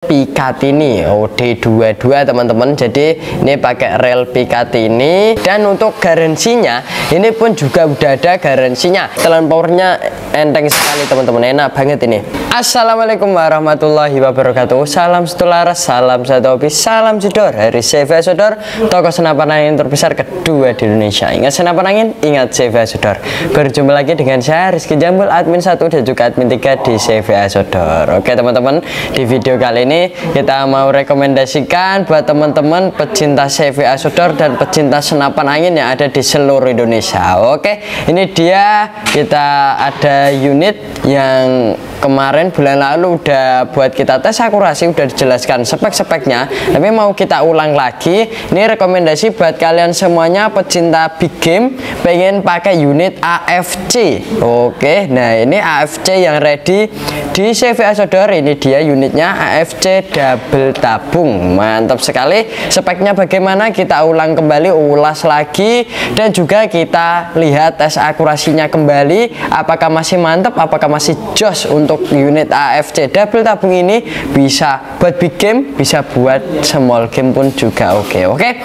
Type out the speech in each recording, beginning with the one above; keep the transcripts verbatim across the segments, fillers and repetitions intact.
Picatinny, oh D dua puluh dua teman-teman. Jadi ini pakai rel Picatinny, dan untuk garansinya ini pun juga udah ada garansinya. Telan powernya enteng sekali teman-teman, enak banget ini. Assalamualaikum warahmatullahi wabarakatuh. Salam setularas, salam satu hobi, salam judor. Dari C V Ahas Outdoor, toko senapan angin terbesar kedua di Indonesia. Ingat senapan angin, ingat C V Ahas Outdoor. Berjumpa lagi dengan saya Rizky Jambul, admin satu dan juga admin tiga di C V Ahas Outdoor. Oke teman-teman, di video kali ini Ini kita mau rekomendasikan buat teman-teman pecinta C V Ahas Outdoor dan pecinta senapan angin yang ada di seluruh Indonesia. Oke, ini dia, kita ada unit yang kemarin bulan lalu udah buat kita tes akurasi, udah dijelaskan spek-speknya, tapi mau kita ulang lagi. Ini rekomendasi buat kalian semuanya pecinta big game, pengen pakai unit A F C. Oke, nah ini A F C yang ready di C V Ahas Outdoor. Ini dia unitnya, A F C C double tabung, mantap sekali. Speknya bagaimana, kita ulang kembali, ulas lagi, dan juga kita lihat tes akurasinya kembali, apakah masih mantap, apakah masih jos untuk unit A F C double tabung ini. Bisa buat big game, bisa buat small game pun juga oke. Oke,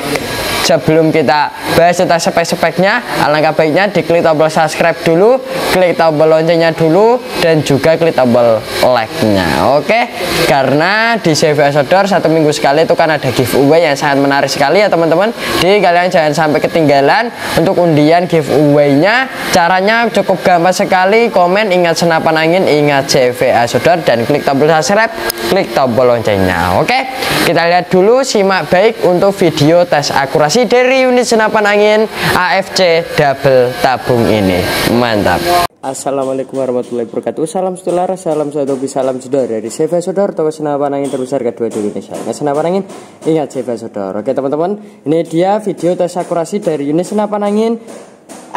sebelum kita bahas tentang spek-speknya, alangkah baiknya diklik tombol subscribe dulu, klik tombol loncengnya dulu, dan juga klik tombol like-nya. Oke, karena di C V Ahas Outdoor satu minggu sekali itu kan ada giveaway yang sangat menarik sekali ya teman-teman. Jadi kalian jangan sampai ketinggalan untuk undian giveaway-nya. Caranya cukup gampang sekali, komen ingat senapan angin, ingat C V Ahas Outdoor, dan klik tombol subscribe, klik tombol loncengnya. Oke, kita lihat dulu, simak baik untuk video tes akurasi dari unit senapan angin A F C double tabung ini. Mantap. Assalamualaikum warahmatullahi wabarakatuh. Salam setularas, salam satu hobi, salam jedor. Dari C V Ahas Outdoor, toko senapan angin terbesar kedua di Indonesia. Ingat senapan angin, ingat C V Ahas Outdoor. Oke teman-teman, ini dia video tes akurasi dari unit senapan angin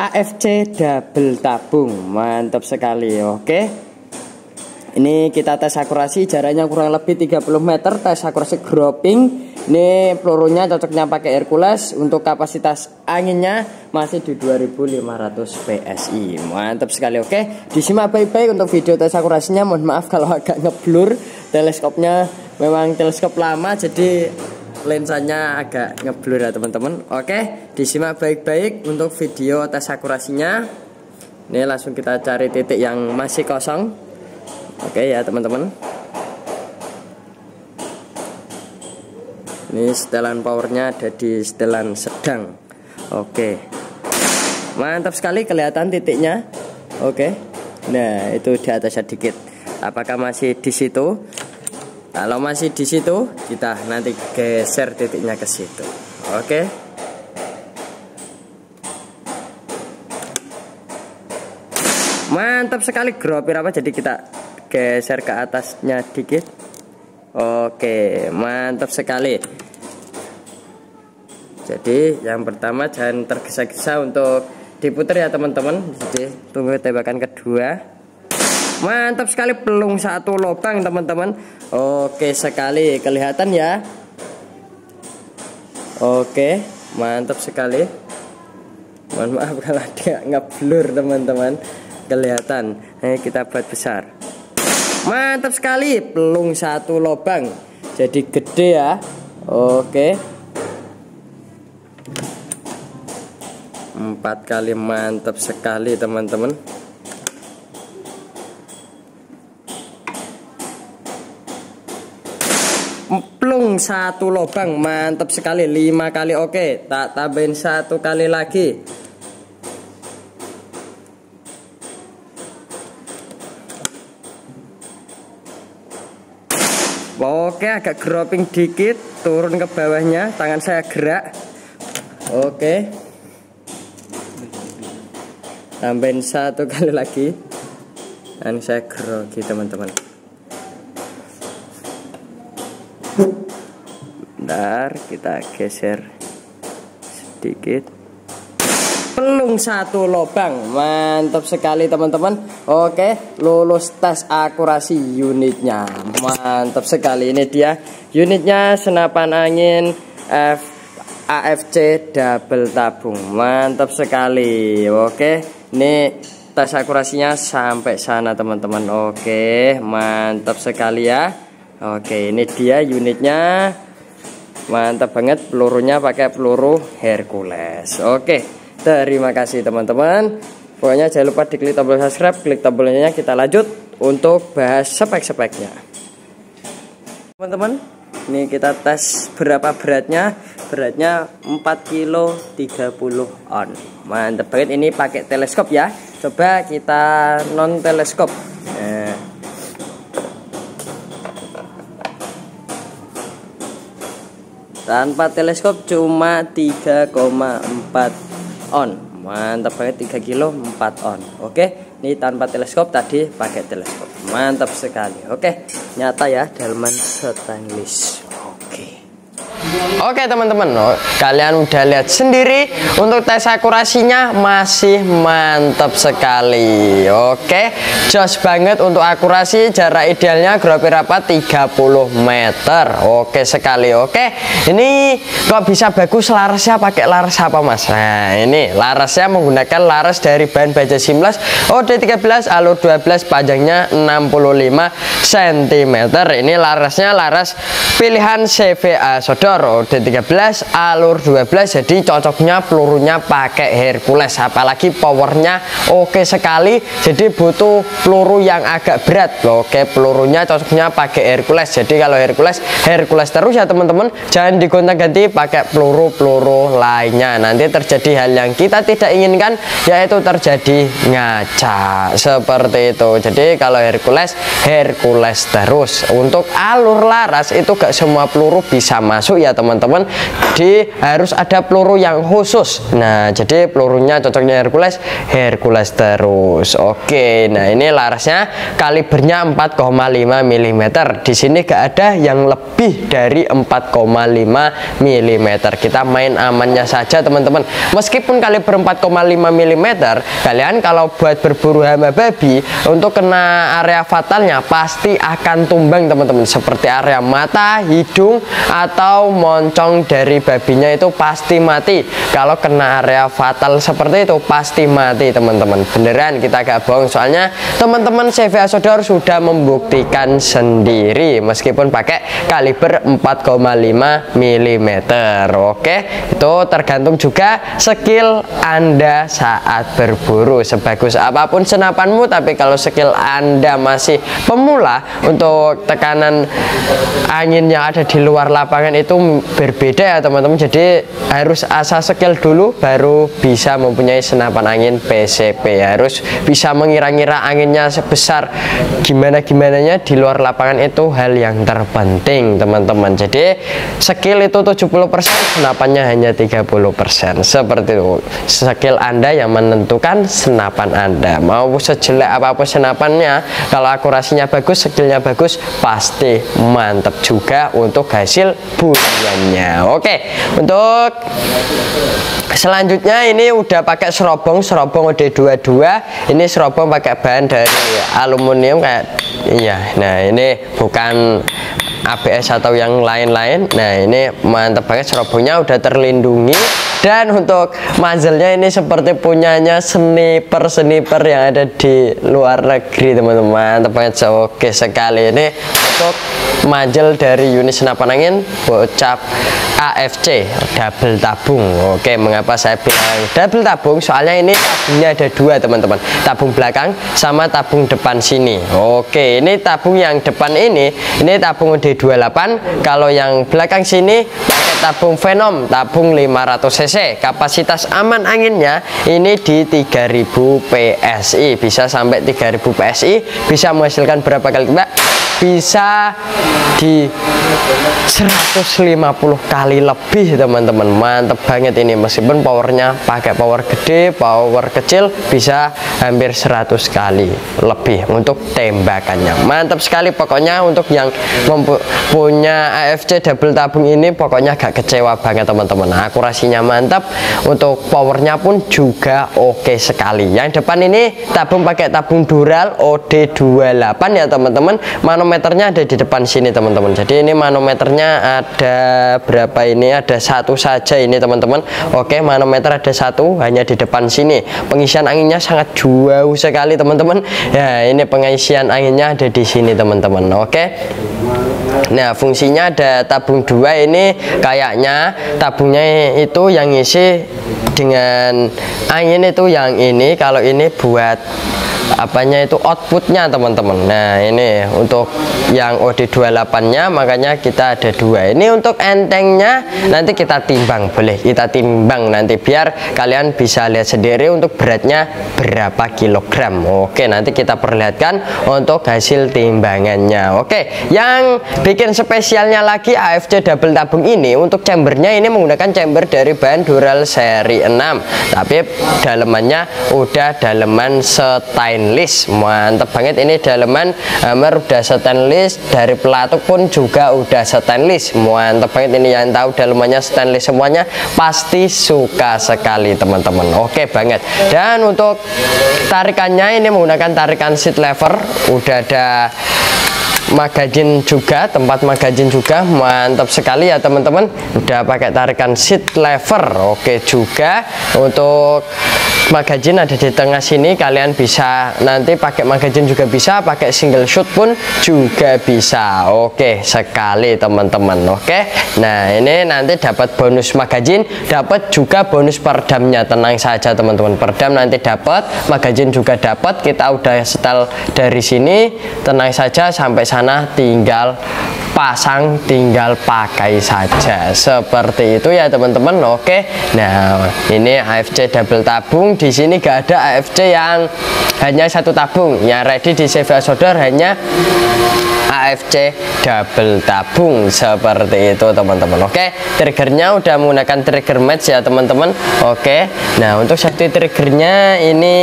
A F C double tabung. Mantap sekali. Oke, ini kita tes akurasi, jaraknya kurang lebih tiga puluh meter, tes akurasi groping. Ini pelurunya cocoknya pakai Hercules. Untuk kapasitas anginnya masih di dua ribu lima ratus P S I. Mantap sekali. Oke, disimak baik-baik untuk video tes akurasinya. Mohon maaf kalau agak ngeblur, teleskopnya memang teleskop lama, jadi lensanya agak ngeblur ya teman-teman. Oke, disimak baik-baik untuk video tes akurasinya. Ini langsung kita cari titik yang masih kosong. Oke ya teman-teman, ini setelan powernya ada di setelan sedang. Oke, mantap sekali, kelihatan titiknya. Oke, nah itu di atas sedikit. Apakah masih di situ? Kalau masih di situ, kita nanti geser titiknya ke situ. Oke, mantap sekali. Gropir apa, jadi kita geser ke atasnya dikit. Oke, mantap sekali. Jadi yang pertama jangan tergesa-gesa untuk diputar ya teman-teman. Jadi tunggu tembakan kedua. Mantap sekali, pelung satu lubang teman-teman. Oke sekali, kelihatan ya. Oke, mantap sekali. Mohon maaf kalau dia ngeblur teman-teman. Kelihatan, ayo kita buat besar. Mantap sekali, pelung satu lubang, jadi gede ya. Oke, empat kali, mantap sekali teman-teman. Pelung satu lubang, mantap sekali. Lima kali, oke, tak tambahin satu kali lagi. Oke, agak groping dikit, turun ke bawahnya, tangan saya gerak. Oke, tambahin satu kali lagi, dan saya grogi teman-teman. Bentar, kita geser sedikit. Pelung satu lubang, mantap sekali teman-teman. Oke, lulus tes akurasi unitnya. Mantap sekali, ini dia unitnya senapan angin F A F C double tabung. Mantap sekali. Oke, ini tes akurasinya sampai sana teman-teman. Oke, mantap sekali ya. Oke, ini dia unitnya. Mantap banget, pelurunya pakai peluru Hercules. Oke, terima kasih teman-teman. Pokoknya jangan lupa diklik tombol subscribe, klik tombolnya, kita lanjut untuk bahas spek-speknya. Teman-teman, ini kita tes berapa beratnya. Beratnya empat kilo tiga puluh on. Mantap banget, ini pakai teleskop ya. Coba kita non teleskop. Nah. Tanpa teleskop cuma tiga koma empat on. Mantap banget, tiga kilo empat on. Oke, ini tanpa teleskop, tadi pakai teleskop. Mantap sekali. Oke, nyata ya, delman stainless. Oke. Oke teman-teman, oh, kalian udah lihat sendiri. Untuk tes akurasinya masih mantap sekali. Oke, jos banget untuk akurasi. Jarak idealnya groupir rapat tiga puluh meter. Oke sekali. Oke, ini kok bisa bagus larasnya, pakai laras apa mas? Nah, ini larasnya menggunakan laras dari bahan baja seamless O D tiga belas alur dua belas, panjangnya enam puluh lima sentimeter. Ini larasnya laras pilihan C V Ahas Outdoor O D tiga belas alur dua belas, jadi cocoknya pelurunya pakai Hercules, apalagi powernya oke sekali, jadi butuh peluru yang agak berat. Oke, pelurunya cocoknya pakai Hercules, jadi kalau Hercules Hercules terus ya teman-teman, jangan digonta-ganti pakai peluru-peluru lainnya, nanti terjadi hal yang kita tidak inginkan, yaitu terjadi ngaca seperti itu. Jadi kalau Hercules Hercules terus. Untuk alur laras itu gak semua peluru bisa masuk ya teman-teman, di harus ada peluru yang khusus. Nah, jadi pelurunya cocoknya Hercules Hercules terus. Oke, nah ini larasnya kalibernya empat koma lima milimeter. Di sini gak ada yang lebih dari empat koma lima milimeter. Kita main amannya saja teman-teman. Meskipun kaliber empat koma lima milimeter, kalian kalau buat berburu hama babi untuk kena area fatalnya pasti akan tumbang teman-teman, seperti area mata, hidung atau moncong dari babinya itu pasti mati. Kalau kena area fatal seperti itu pasti mati teman-teman, beneran, kita gak bohong. Soalnya teman-teman C V Ahas Outdoor sudah membuktikan sendiri meskipun pakai kaliber empat koma lima milimeter. Oke, itu tergantung juga skill Anda saat berburu. Sebagus apapun senapanmu, tapi kalau skill Anda masih pemula, untuk tekanan angin yang ada di luar lapangan itu berbeda ya teman-teman. Jadi harus asah skill dulu baru bisa mempunyai senapan angin P C P. Harus bisa mengira-ngira anginnya sebesar gimana-gimananya di luar lapangan, itu hal yang terpenting teman-teman. Jadi skill itu tujuh puluh persen, senapannya hanya tiga puluh persen. Seperti itu, skill Anda yang menentukan senapan Anda. Mau sejelek apapun senapannya, kalau akurasinya bagus, skillnya bagus, pasti mantap juga untuk hasil buruannya. Oke, untuk selanjutnya ini udah pakai serobong serobong O D dua puluh dua. Ini serobong pakai bahan dari aluminium kayak iya. Nah, ini bukan A B S atau yang lain-lain. Nah, ini mantap banget, serobongnya udah terlindungi. Dan untuk muzzle-nya ini seperti punyanya sniper-sniper yang ada di luar negeri teman-teman. Mantap banget, oke sekali. Ini untuk muzzle dari unit senapan angin bocap A F C double tabung. Oke, mengapa saya bilang double tabung? Soalnya ini tabungnya ada dua teman-teman, tabung belakang sama tabung depan sini. Oke, ini tabung yang depan ini, ini tabung D dua puluh delapan. Kalau yang belakang sini pakai tabung Venom, tabung lima ratus cc. Kapasitas aman anginnya ini di tiga ribu P S I, bisa sampai tiga ribu P S I, bisa menghasilkan berapa kali tembak? Bisa di seratus lima puluh kali lebih teman-teman. Mantep banget ini, meskipun powernya pakai power gede, power kecil bisa hampir seratus kali lebih untuk tembakannya. Mantap sekali pokoknya. Untuk yang punya A F C double tabung ini pokoknya gak kecewa banget teman-teman. Akurasinya mantap, untuk powernya pun juga oke sekali. Yang depan ini tabung pakai tabung dural O D dua puluh delapan ya teman-teman. Manometernya ada di depan sini teman-teman. Jadi ini manometernya ada berapa ini? Ada satu saja ini teman-teman. Oke, manometer ada satu hanya di depan sini. Pengisian anginnya sangat jauh sekali teman-teman. Ya, ini pengisian anginnya ada di sini teman-teman. Oke. Nah, fungsinya ada tabung dua ini, kayaknya tabungnya itu yang ngisi dengan angin itu yang ini, kalau ini buat apanya itu outputnya teman-teman. Nah, ini untuk yang O D dua puluh delapan-nya, makanya kita ada dua. Ini untuk entengnya nanti kita timbang, boleh kita timbang nanti biar kalian bisa lihat sendiri untuk beratnya berapa kilogram. Oke, nanti kita perlihatkan untuk hasil timbangannya. Oke, yang bikin spesialnya lagi A F C double tabung ini, untuk chambernya ini menggunakan chamber dari bahan dural seri enam, tapi dalemannya udah daleman setain stainless, mantep banget. Ini daleman hammer udah stainless, dari pelatuk pun juga udah stainless, mantep banget. Ini yang tahu dalemannya stainless semuanya pasti suka sekali teman-teman, oke banget. Dan untuk tarikannya ini menggunakan tarikan seat lever, udah ada magazin juga, tempat magazin juga, mantap sekali ya teman-teman, udah pakai tarikan seat lever. Oke juga untuk magazin ada di tengah sini, kalian bisa nanti pakai magazin juga bisa, pakai single shoot pun juga bisa. Oke sekali teman-teman. Oke, nah ini nanti dapat bonus magazin, dapat juga bonus perdamnya, tenang saja teman-teman, perdam nanti dapat, magazin juga dapat. Kita udah setel dari sini, tenang saja sampai sana tinggal pasang, tinggal pakai saja, seperti itu ya teman-teman. Oke, nah ini A F C double tabung. Di sini gak ada A F C yang hanya satu tabung, yang ready di C V Ahas Outdoor hanya A F C double tabung, seperti itu teman-teman. Oke, triggernya udah menggunakan trigger match ya teman-teman. Oke, nah untuk safety triggernya ini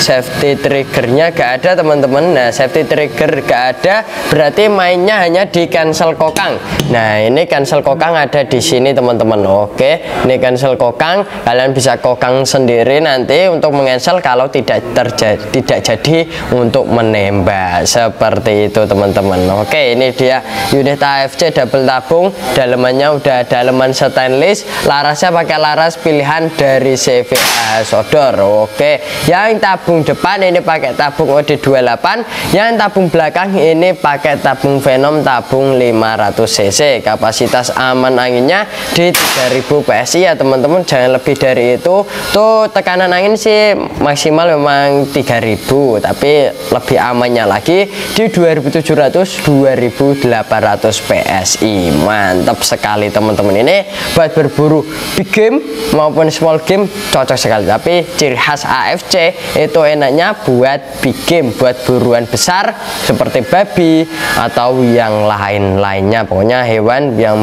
safety triggernya gak ada teman-teman. Nah, safety trigger gak ada berarti mainnya hanya di cancel kokang. Nah, ini cancel kokang ada di sini teman-teman. Oke, ini cancel kokang, kalian bisa kokang sendiri nanti untuk mengancel kalau tidak terjadi, tidak jadi untuk menembak, seperti itu teman-teman. Oke, ini dia unit A F C double tabung, dalemannya udah daleman stainless, larasnya pakai laras pilihan dari C V Ahas Outdoor. Oke, yang tabung depan ini pakai tabung O D dua puluh delapan, yang tabung belakang ini pakai tabung Venom tabung lima ratus cc, kapasitas aman anginnya di tiga ribu P S I ya teman-teman, jangan lebih dari itu. Tuh tekanan angin sih maksimal memang tiga ribu, tapi lebih amannya lagi di dua ribu tujuh ratus sampai dua ribu delapan ratus P S I, mantap sekali teman-teman. Ini buat berburu big game maupun small game cocok sekali, tapi ciri khas A F C itu enaknya buat big game, buat buruan besar seperti babi atau yang lain-lainnya, pokoknya hewan yang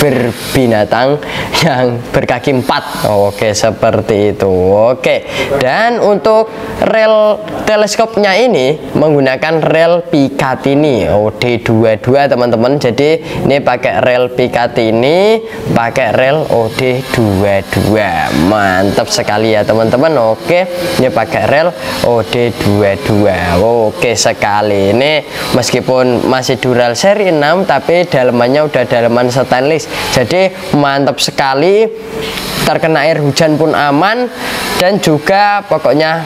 berbinatang yang berkaki empat. Oke, seperti itu. Oke, dan untuk rel teleskopnya ini menggunakan rel Picatinny O D dua puluh dua teman-teman. Jadi ini pakai rel Picatinny, pakai rel O D dua puluh dua, mantap sekali ya teman-teman. Oke, ini pakai rel O D dua puluh dua. Oke sekali. Ini meskipun masih dural seri enam, tapi dalemannya udah daleman stainless, jadi mantap sekali, terkena air hujan pun aman, dan juga pokoknya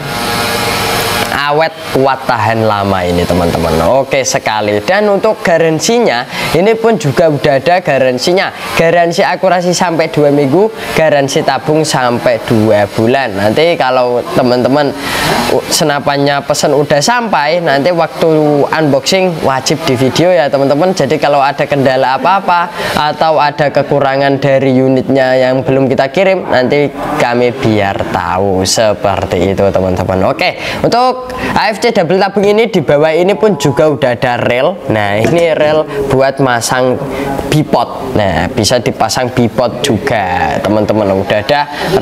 awet, kuat, tahan lama ini teman-teman. Oke sekali. Dan untuk garansinya ini pun juga udah ada garansinya, garansi akurasi sampai dua minggu, garansi tabung sampai dua bulan. Nanti kalau teman-teman senapannya pesan udah sampai, nanti waktu unboxing wajib di video ya teman-teman. Jadi kalau ada kendala apa-apa atau ada kekurangan dari unitnya yang belum kita kirim, nanti kami biar tahu, seperti itu teman-teman. Oke, untuk A F C double tabung ini di bawah ini pun juga udah ada rel. Nah, ini rel buat masang bipod. Nah, bisa dipasang bipod juga teman-teman. Udah ada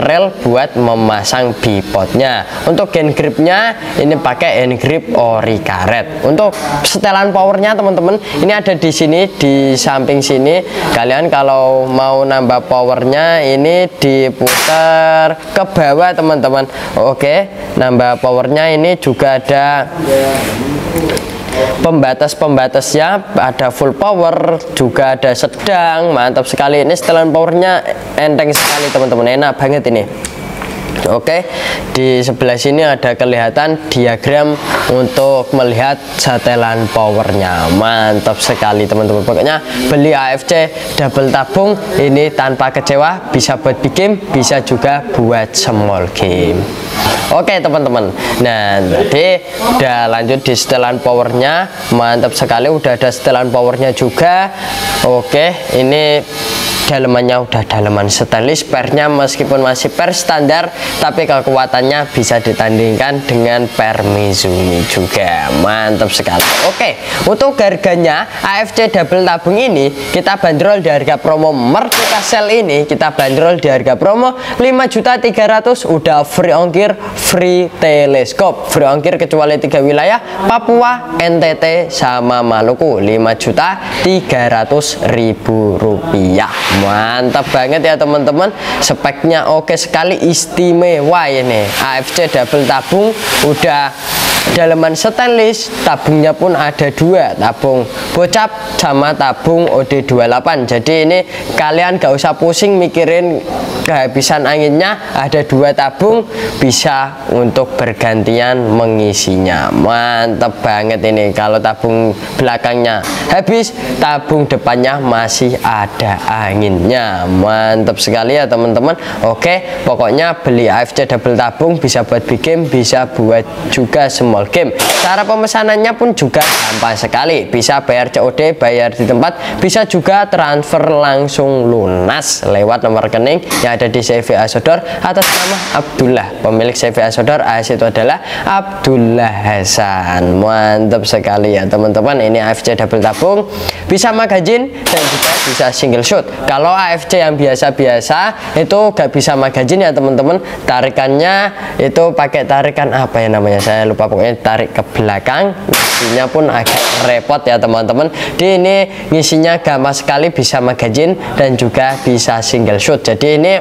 rel buat memasang bipodnya. Untuk hand gripnya ini pakai hand grip ori karet. Untuk setelan powernya teman-teman ini ada di sini, di samping sini. Kalian kalau mau nambah powernya ini diputar ke bawah teman-teman. Oke, nambah powernya ini juga juga ada pembatas-pembatasnya, ada full power, juga ada sedang, mantap sekali. Ini setelan powernya enteng sekali teman-teman, enak banget ini. Oke, di sebelah sini ada kelihatan diagram untuk melihat setelan powernya. Mantap sekali teman-teman. Pokoknya beli A F C double tabung ini tanpa kecewa, bisa buat big game, bisa juga buat small game. Oke teman-teman. Nah tadi udah lanjut di setelan powernya, mantap sekali. Udah ada setelan powernya juga. Oke, ini dalemannya udah daleman stainless, pernya meskipun masih per standar tapi kekuatannya bisa ditandingkan dengan per Mizumi juga, mantap sekali. Oke, untuk harganya A F C double tabung ini kita bandrol di harga promo Merdeka Sale, ini kita bandrol di harga promo lima juta tiga ratus ribu, udah free ongkir, free teleskop, free ongkir kecuali tiga wilayah Papua, N T T sama Maluku, lima juta tiga ratus ribu rupiah. Mantap banget ya teman-teman, speknya oke sekali, istimewa ini A F C double tabung, udah daleman stainless, tabungnya pun ada dua, tabung bocap sama tabung O D dua puluh delapan. Jadi ini kalian gak usah pusing mikirin kehabisan anginnya, ada dua tabung bisa untuk bergantian mengisinya. Mantap banget ini, kalau tabung belakangnya habis, tabung depannya masih ada anginnya. Mantap sekali ya teman-teman. Oke, pokoknya beli A F C double tabung bisa buat big game, bisa buat juga semua game. Cara pemesanannya pun juga gampang sekali, bisa bayar C O D, bayar di tempat, bisa juga transfer langsung lunas lewat nomor rekening yang ada di C V Ahas Outdoor atas nama Abdullah, pemilik C V Ahas Outdoor. Ahas itu adalah Abdullah Hasan. Mantap sekali ya teman-teman, ini A F C double tabung bisa magazine dan juga bisa single shot. Kalau A F C yang biasa-biasa itu gak bisa magazine ya teman-teman, tarikannya itu pakai tarikan apa ya namanya, saya lupa. Pokoknya tarik ke belakang, isinya pun agak repot ya teman-teman. Di ini ngisinya gampang sekali, bisa magazine dan juga bisa single shoot. Jadi ini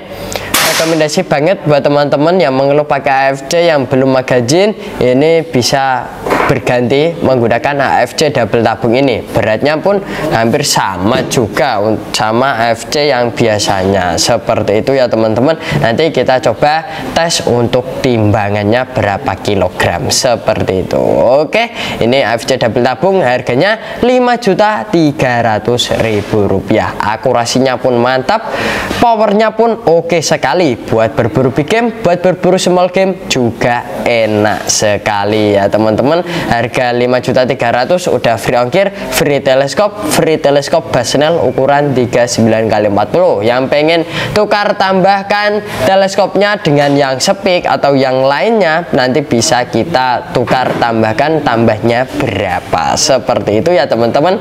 rekomendasi banget buat teman-teman yang mengeluh pakai A F C yang belum magazine, ini bisa berganti menggunakan A F C double tabung ini. Beratnya pun hampir sama juga sama A F C yang biasanya, seperti itu ya teman-teman. Nanti kita coba tes untuk timbangannya berapa kilogram, seperti itu. Oke, ini A F C double tabung harganya lima juta tiga ratus ribu rupiah. Akurasinya pun mantap, powernya pun oke sekali, buat berburu big game, buat berburu small game juga enak sekali ya teman-teman. Harga lima juta tiga ratus ribu, udah free ongkir, free teleskop, free teleskop Basnel ukuran tiga puluh sembilan kali empat puluh. Yang pengen tukar tambahkan teleskopnya dengan yang Sepik atau yang lainnya, nanti bisa kita tukar tambahkan tambahnya berapa, seperti itu ya teman-teman.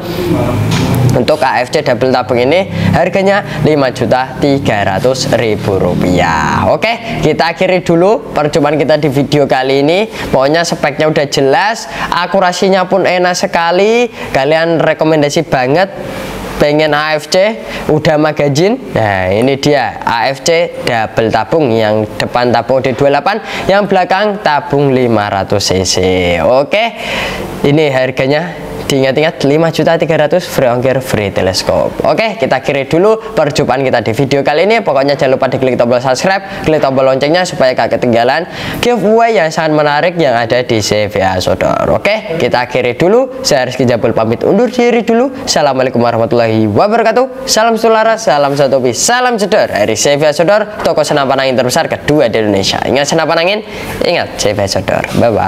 Untuk A F C double tabung ini harganya lima juta tiga ratus ribu rupiah. Oke, kita akhiri dulu perjumpaan kita di video kali ini. Pokoknya speknya udah jelas, akurasinya pun enak sekali. Kalian rekomendasi banget pengen A F C udah magazine. Nah ini dia A F C double tabung, yang depan tabung D dua puluh delapan, yang belakang tabung lima ratus cc. Oke, ini harganya diingat-ingat lima juta tiga ratus ribu, free ongkir, free teleskop. Oke, kita kiri dulu perjumpaan kita di video kali ini. Pokoknya jangan lupa diklik tombol subscribe, klik tombol loncengnya supaya gak ketinggalan giveaway yang sangat menarik yang ada di C V Ahas Outdoor. Oke, kita kiri dulu. Saya Rizky Jambul pamit undur diri dulu. Assalamualaikum warahmatullahi wabarakatuh. Salam sularas, salam satu bis, salam jedor dari C V Ahas Outdoor, toko senapan angin terbesar kedua di Indonesia. Ingat senapan angin, ingat C V Ahas Outdoor. Bye bye.